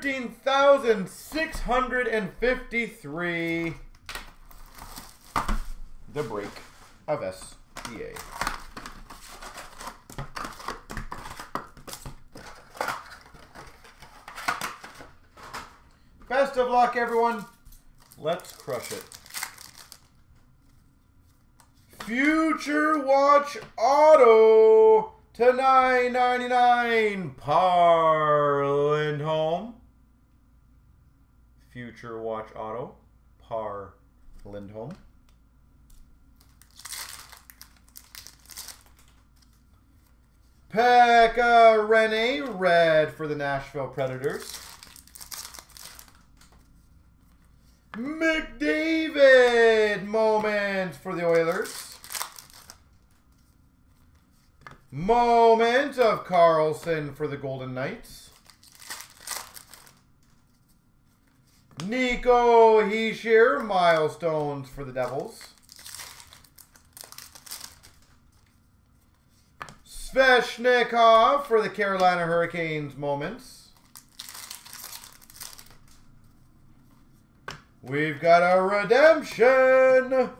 13,653. The break of SBA. Best of luck, everyone. Let's crush it. Future Watch Auto to $9.99. Par Lindholm. Future Watch Auto. Par Lindholm. Pekka Rinne, red for the Nashville Predators. McDavid moment for the Oilers. Moment of Karlsson for the Golden Knights. Nico Hischier milestones for the Devils. Sveshnikov for the Carolina Hurricanes moments. We've got a redemption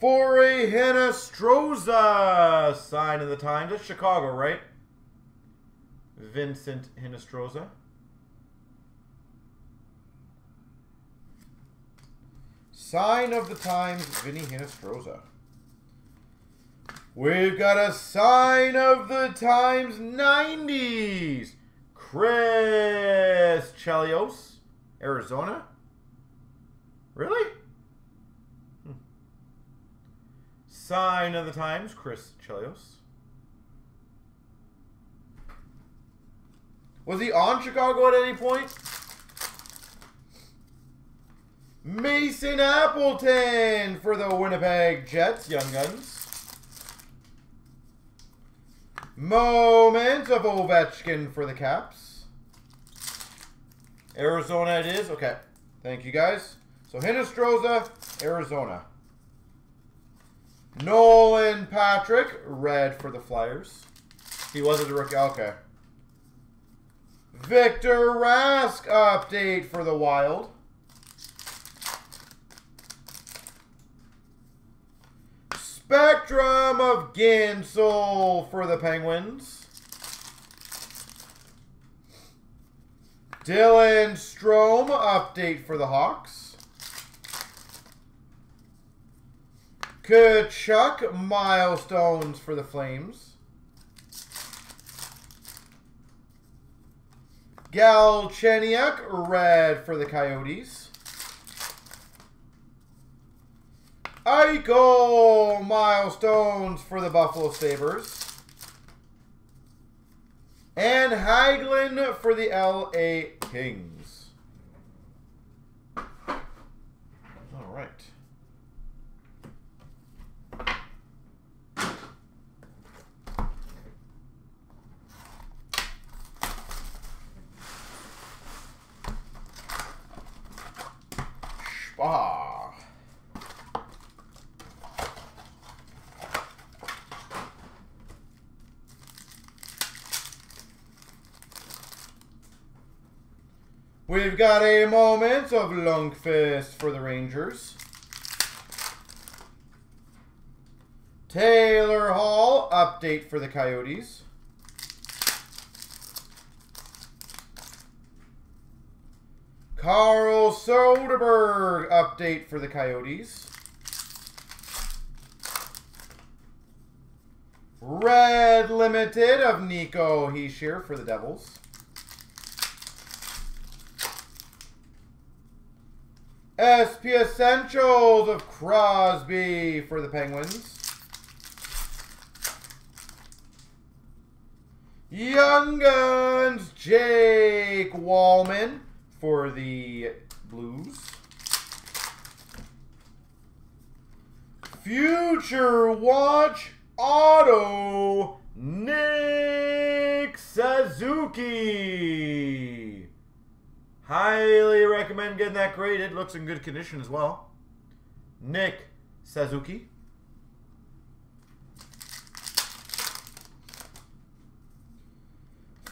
for a Hinostroza. Sign of the Times. That's Chicago, right? Vincent Hinostroza. Sign of the Times, Vinny Hinostroza. We've got a Sign of the Times 90s. Chris Chelios, Arizona. Really? Sign of the Times, Chris Chelios. Was he on Chicago at any point? Mason Appleton for the Winnipeg Jets, Young Guns. Moment of Ovechkin for the Caps. Arizona it is. Okay. Thank you, guys. So Hinostroza, Arizona. Nolan Patrick, red for the Flyers. He wasn't a rookie. Okay. Victor Rask update for the Wild. Spectrum of Gensel for the Penguins. Dylan Strome update for the Hawks. Kachuk milestones for the Flames. Galchenyuk red for the Coyotes. Eichel milestones for the Buffalo Sabres. And Hagelin for the LA Kings. All right. We've got a moment of Lundqvist for the Rangers. Taylor Hall update for the Coyotes. Carl Soderberg update for the Coyotes. Red Limited of Nico Hischier for the Devils. SP Essentials of Crosby for the Penguins. Young Guns Jake Walman for the Blues. Future Watch Auto Nick Suzuki. Highly recommend getting that graded. Looks in good condition as well. Nick Suzuki.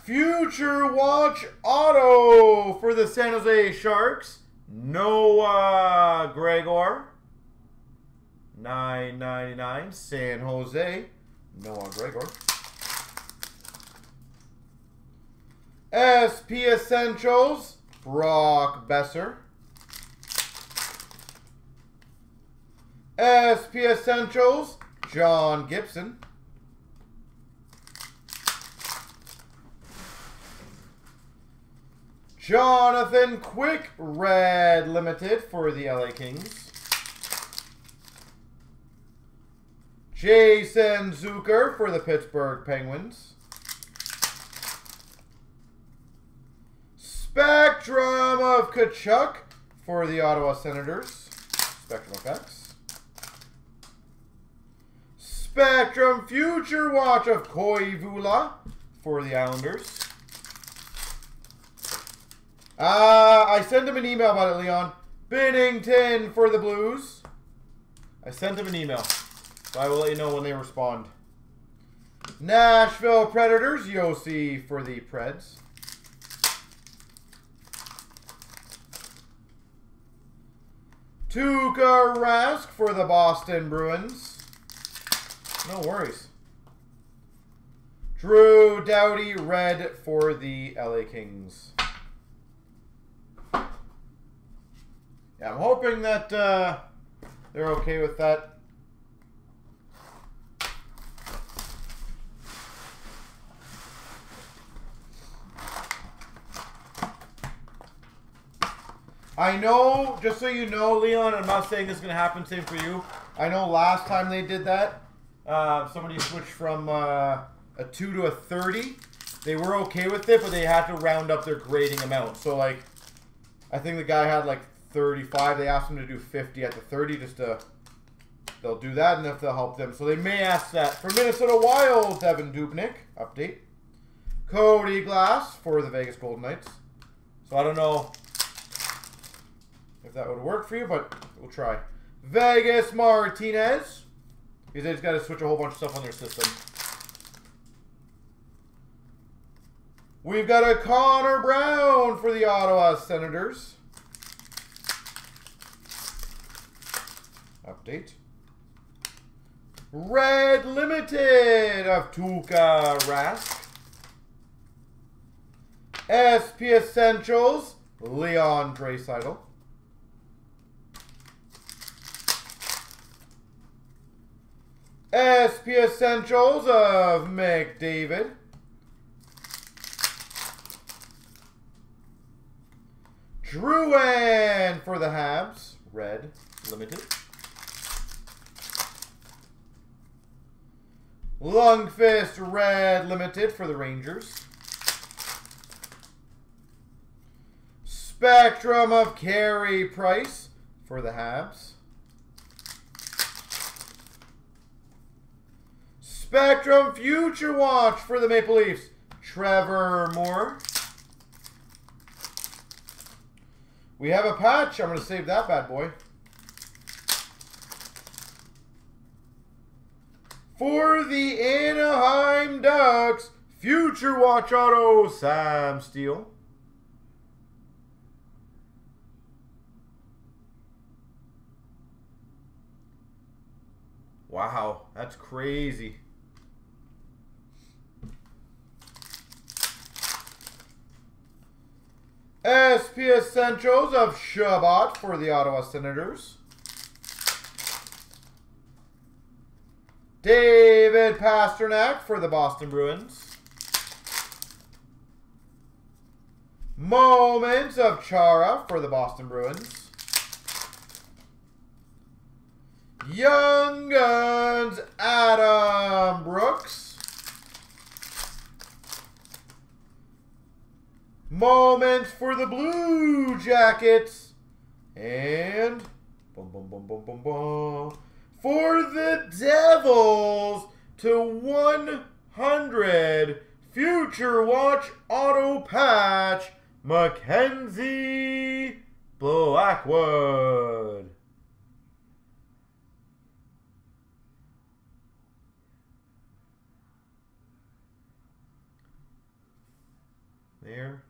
Future Watch Auto for the San Jose Sharks, Noah Gregor. $9.99, San Jose, Noah Gregor. SP Essentials, Brock Besser. SP Essentials, John Gibson. Jonathan Quick, Red Limited for the LA Kings. Jason Zucker for the Pittsburgh Penguins. Spectrum of Kachuk for the Ottawa Senators. Spectrum effects. Spectrum Future Watch of Koi Vula for the Islanders. I sent him an email about it, Leon. Binnington for the Blues. I sent him an email, so I will let you know when they respond. Nashville Predators, Yossi for the Preds. Tuukka Rask for the Boston Bruins. No worries. Drew Doughty, red for the LA Kings. I'm hoping that they're okay with that. I know, just so you know, Leon, I'm not saying this is going to happen, same for you. I know last time they did that, somebody switched from a 2 to a 30. They were okay with it, but they had to round up their grading amount. So, like, I think the guy had, like, 35. They asked them to do 50 at the 30, just to, they'll do that and if they'll help them. So they may ask that. For Minnesota Wild, Devin Dubnik, update. Cody Glass for the Vegas Golden Knights. So I don't know if that would work for you, but we'll try. Vegas Martinez. He's just got to switch a whole bunch of stuff on their system. We've got a Connor Brown for the Ottawa Senators. Update. Red Limited of Tuukka Rask. SP Essentials, Leon Draisaitl. SP Essentials of McDavid. Drouin for the Habs, Red Limited. Lundqvist, Red Limited for the Rangers. Spectrum of Carey Price for the Habs. Spectrum Future Watch for the Maple Leafs, Trevor Moore. We have a patch. I'm going to save that bad boy. For the Anaheim Ducks, Future Watch Auto, Sam Steele. Wow, that's crazy. SP Essentials of Shabbat for the Ottawa Senators. David Pasternak for the Boston Bruins. Moments of Chara for the Boston Bruins. Young Guns, Adam Brooks. Moments for the Blue Jackets. And boom, boom, boom, boom, boom, boom. For the Devils to 100, Future Watch Auto Patch, Mackenzie Blackwood. there.